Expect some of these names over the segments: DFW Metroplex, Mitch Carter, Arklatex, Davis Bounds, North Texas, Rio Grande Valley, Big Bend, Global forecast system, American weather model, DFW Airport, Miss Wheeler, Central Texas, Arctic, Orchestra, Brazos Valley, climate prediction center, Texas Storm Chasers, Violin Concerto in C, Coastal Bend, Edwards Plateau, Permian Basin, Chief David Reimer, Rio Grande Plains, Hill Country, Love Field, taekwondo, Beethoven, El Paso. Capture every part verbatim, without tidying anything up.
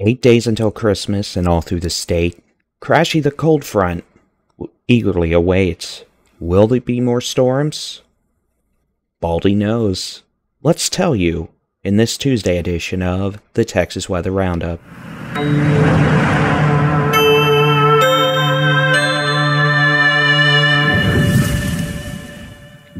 Eight days until Christmas and all through the state, crashy the cold front eagerly awaits. Will there be more storms? Baldy knows. Let's tell you in this Tuesday edition of the Texas Weather Roundup.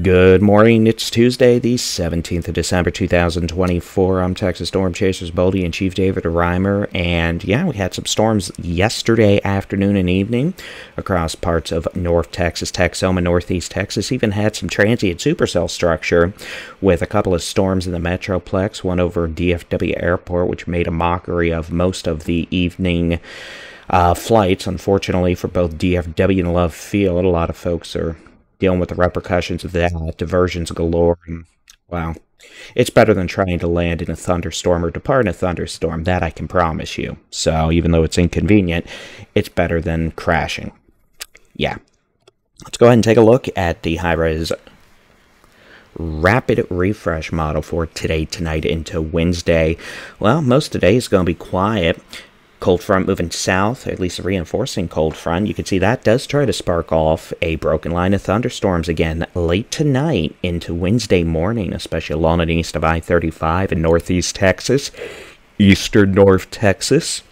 Good morning, it's Tuesday, the seventeenth of December two thousand twenty-four. I'm Texas Storm Chasers Baldy and Chief David Reimer, and yeah, we had some storms yesterday afternoon and evening across parts of North Texas, Texoma, Northeast Texas. Even had some transient supercell structure with a couple of storms in the Metroplex, one over D F W Airport, which made a mockery of most of the evening uh, flights, unfortunately, for both D F W and Love Field. A lot of folks are dealing with the repercussions of that, diversions galore. Wow. It's better than trying to land in a thunderstorm or depart in a thunderstorm. That I can promise you. So even though it's inconvenient, it's better than crashing. Yeah. Let's go ahead and take a look at the high-res rapid refresh model for today, tonight, into Wednesday. Well, most of today is going to be quiet. Cold front moving south, at least a reinforcing cold front. You can see that does try to spark off a broken line of thunderstorms again late tonight into Wednesday morning, especially along and east of I thirty-five in northeast Texas, eastern north Texas,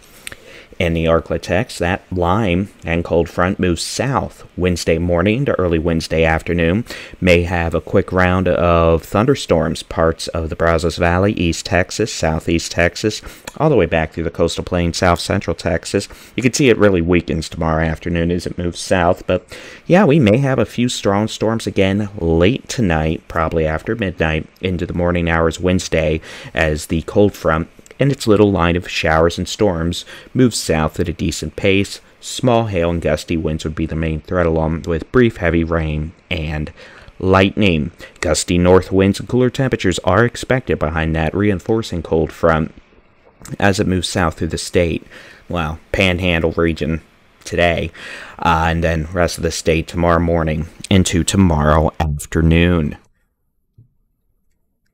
and the Arklatex. That line and cold front moves south Wednesday morning to early Wednesday afternoon. May have a quick round of thunderstorms, parts of the Brazos Valley, East Texas, Southeast Texas, all the way back through the Coastal Plains, South Central Texas. You can see it really weakens tomorrow afternoon as it moves south, but yeah, we may have a few strong storms again late tonight, probably after midnight into the morning hours Wednesday, as the cold front and its little line of showers and storms moves south at a decent pace. Small hail and gusty winds would be the main threat, along with brief heavy rain and lightning. Gusty north winds and cooler temperatures are expected behind that reinforcing cold front as it moves south through the state. Well, Panhandle region today, uh, and then rest of the state tomorrow morning into tomorrow afternoon.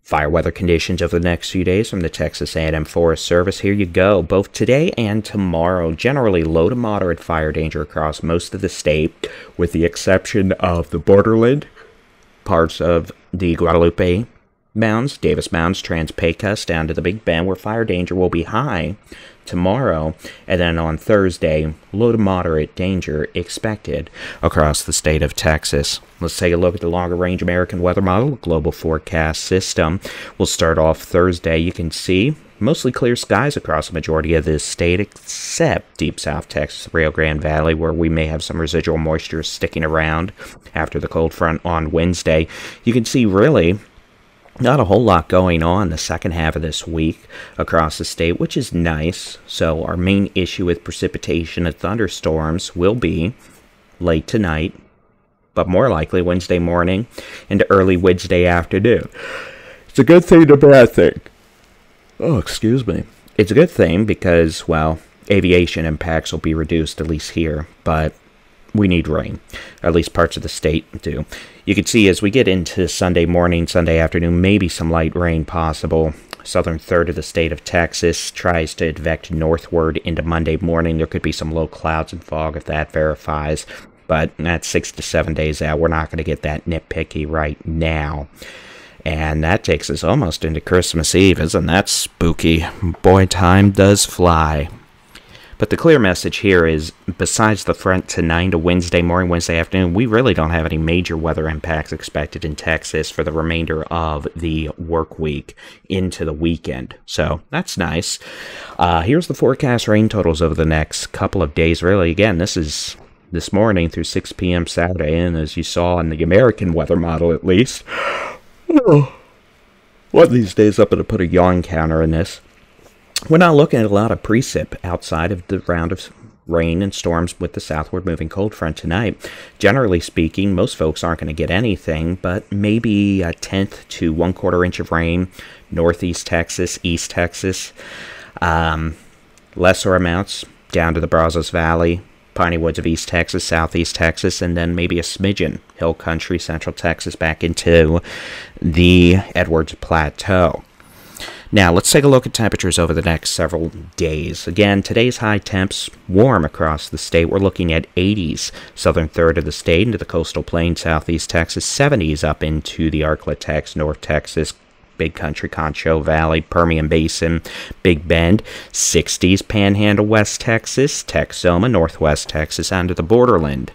Fire weather conditions over the next few days from the Texas A and M Forest Service. Here you go. Both today and tomorrow, generally low to moderate fire danger across most of the state, with the exception of the borderland, parts of the Guadalupe Bounds, Davis Bounds, Trans-Pecos, down to the Big Bend, where fire danger will be high tomorrow. And then on Thursday, low to moderate danger expected across the state of Texas. Let's take a look at the longer-range American weather model, global forecast system. We'll start off Thursday. You can see mostly clear skies across the majority of this state, except deep south Texas, Rio Grande Valley, where we may have some residual moisture sticking around after the cold front on Wednesday. You can see really not a whole lot going on the second half of this week across the state, which is nice. So our main issue with precipitation and thunderstorms will be late tonight, but more likely Wednesday morning into early Wednesday afternoon. It's a good thing to bad thing. Oh, excuse me. It's a good thing because, well, aviation impacts will be reduced, at least here, but we need rain, at least parts of the state do. You can see as we get into Sunday morning, Sunday afternoon, maybe some light rain possible. Southern third of the state of Texas tries to advect northward into Monday morning. There could be some low clouds and fog if that verifies, but that's six to seven days out. We're not going to get that nitpicky right now. And that takes us almost into Christmas Eve, isn't that spooky? Boy, time does fly. But the clear message here is, besides the front tonight to Wednesday morning, Wednesday afternoon, we really don't have any major weather impacts expected in Texas for the remainder of the work week into the weekend. So that's nice. Uh, here's the forecast rain totals over the next couple of days. Really, again, this is this morning through six p m Saturday, and as you saw in the American weather model, at least, oh, one of these days I'm going to put a yawn counter in this. We're not looking at a lot of precip outside of the round of rain and storms with the southward moving cold front tonight. Generally speaking, most folks aren't going to get anything, but maybe a tenth to one quarter inch of rain, northeast Texas, east Texas, um, lesser amounts down to the Brazos Valley, Piney Woods of East Texas, Southeast Texas, and then maybe a smidgen, Hill Country, Central Texas, back into the Edwards Plateau. Now, let's take a look at temperatures over the next several days. Again, today's high temps warm across the state. We're looking at eighties, southern third of the state into the coastal plain, southeast Texas, seventies up into the Arklatex, north Texas, Big Country, Concho Valley, Permian Basin, Big Bend, sixties, Panhandle, West Texas, Texoma, Northwest Texas, onto the borderland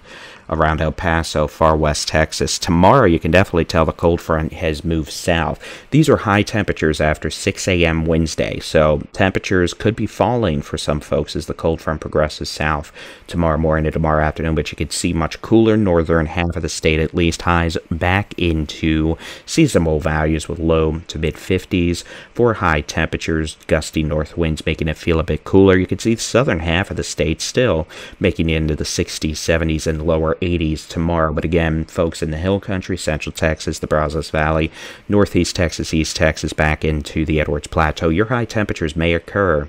around El Paso, far west Texas. Tomorrow, you can definitely tell the cold front has moved south. These are high temperatures after six A M Wednesday, so temperatures could be falling for some folks as the cold front progresses south tomorrow morning to tomorrow afternoon, but you could see much cooler northern half of the state, at least highs back into seasonal values with low to mid fifties for high temperatures, gusty north winds making it feel a bit cooler. You could see the southern half of the state still making it into the sixties, seventies, and lower eighties tomorrow. But again, folks in the Hill Country, Central Texas, the Brazos Valley, Northeast Texas, East Texas, back into the Edwards Plateau, your high temperatures may occur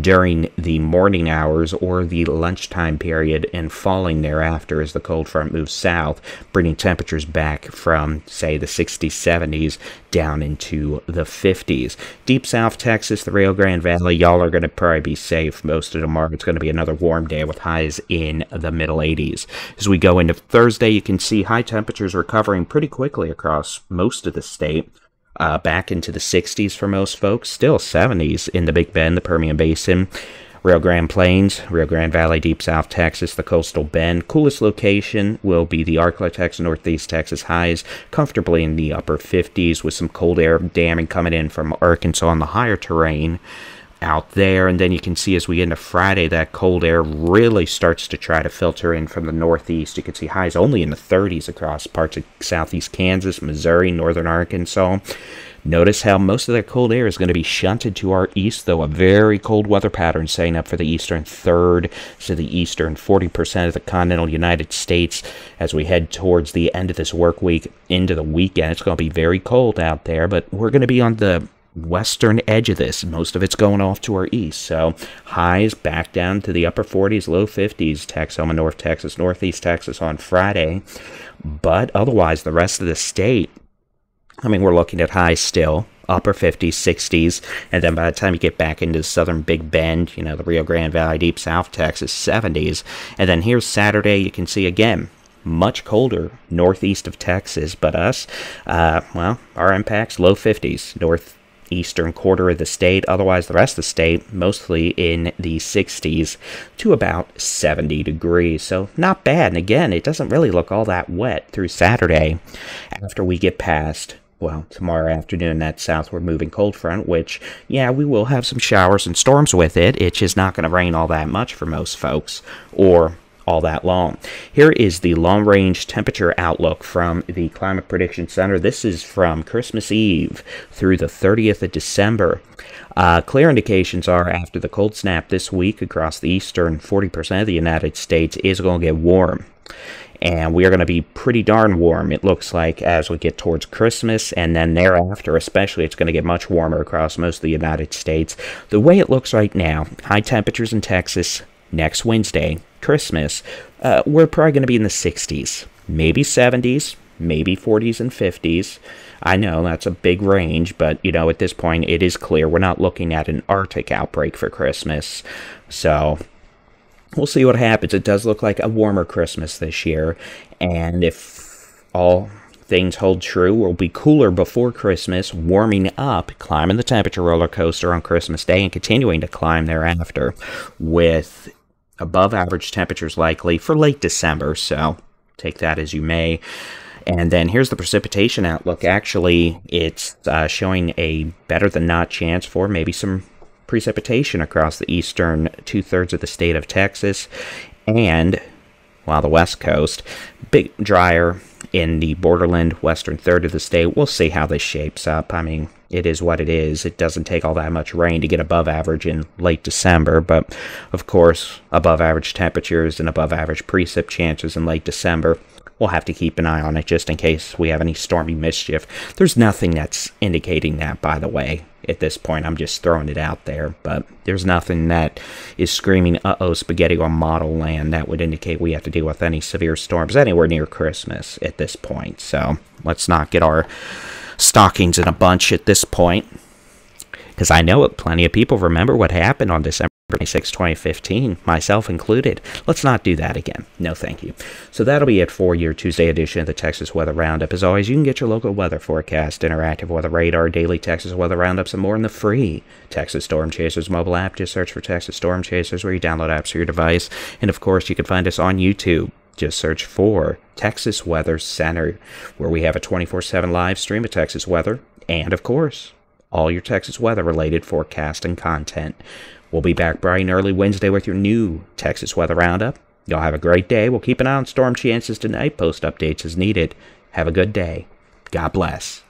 during the morning hours or the lunchtime period and falling thereafter as the cold front moves south, bringing temperatures back from, say, the sixties, seventies down into the fifties. Deep South Texas, the Rio Grande Valley, y'all are going to probably be safe most of tomorrow. It's going to be another warm day with highs in the middle eighties. As we go into Thursday, you can see high temperatures recovering pretty quickly across most of the state. Uh, back into the sixties for most folks, still seventies in the Big Bend, the Permian Basin, Rio Grande Plains, Rio Grande Valley, Deep South Texas, the Coastal Bend. Coolest location will be the Arklatex, Northeast Texas, highs comfortably in the upper fifties with some cold air damming coming in from Arkansas on the higher terrain out there. And then you can see as we get into Friday, that cold air really starts to try to filter in from the northeast. You can see highs only in the thirties across parts of southeast Kansas, Missouri, northern Arkansas. Notice how most of that cold air is going to be shunted to our east, though. A very cold weather pattern setting up for the eastern third to the eastern forty percent of the continental United States as we head towards the end of this work week into the weekend. It's going to be very cold out there, but we're going to be on the western edge of this. Most of it's going off to our east, so highs back down to the upper forties, low fifties, Texoma, North Texas, Northeast Texas on Friday. But otherwise, the rest of the state, I mean, we're looking at highs still, upper fifties, sixties, and then by the time you get back into southern Big Bend, you know, the Rio Grande Valley, Deep South Texas, seventies. And then here's Saturday, you can see again, much colder northeast of Texas, but us, uh, well, our impacts, low fifties, north eastern quarter of the state. Otherwise, the rest of the state mostly in the sixties to about seventy degrees, so not bad. And again, it doesn't really look all that wet through Saturday after we get past, well, tomorrow afternoon, that southward moving cold front, which, yeah, we will have some showers and storms with it. It's just not going to rain all that much for most folks or all that long. Here is the long-range temperature outlook from the Climate Prediction Center. This is from Christmas Eve through the thirtieth of December. Uh, clear indications are after the cold snap this week across the eastern forty percent of the United States is going to get warm. And we are going to be pretty darn warm, it looks like, as we get towards Christmas, and then thereafter, especially, it's going to get much warmer across most of the United States. The way it looks right now, high temperatures in Texas next Wednesday, Christmas, uh, we're probably going to be in the sixties, maybe seventies, maybe forties and fifties. I know that's a big range, but, you know, at this point, it is clear we're not looking at an Arctic outbreak for Christmas, so we'll see what happens. It does look like a warmer Christmas this year, and if all things hold true, we'll be cooler before Christmas, warming up, climbing the temperature roller coaster on Christmas Day, and continuing to climb thereafter with above average temperatures likely for late December, so take that as you may. And then here's the precipitation outlook. Actually, it's uh, showing a better than not chance for maybe some precipitation across the eastern two-thirds of the state of Texas, and while the west coast, bit drier in the borderland western third of the state. We'll see how this shapes up. I mean, it is what it is. It doesn't take all that much rain to get above average in late December, but of course, above average temperatures and above average precip chances in late December. We'll have to keep an eye on it just in case we have any stormy mischief. There's nothing that's indicating that, by the way, at this point. I'm just throwing it out there, but there's nothing that is screaming, uh-oh, spaghetti on model land that would indicate we have to deal with any severe storms anywhere near Christmas at this point. So let's not get our stockings in a bunch at this point. because I know it, plenty of people remember what happened on December twenty-sixth, twenty fifteen, myself included. Let's not do that again. No, thank you. So that'll be it for your Tuesday edition of the Texas Weather Roundup. As always, you can get your local weather forecast, interactive weather radar, daily Texas Weather Roundups, and more in the free Texas Storm Chasers mobile app. Just search for Texas Storm Chasers where you download apps for your device. And of course, you can find us on YouTube. Just search for Texas Weather Center, where we have a twenty-four seven live stream of Texas weather and, of course, all your Texas weather-related forecast and content. We'll be back bright and early Wednesday with your new Texas Weather Roundup. Y'all have a great day. We'll keep an eye on storm chances tonight. Post updates as needed. Have a good day. God bless.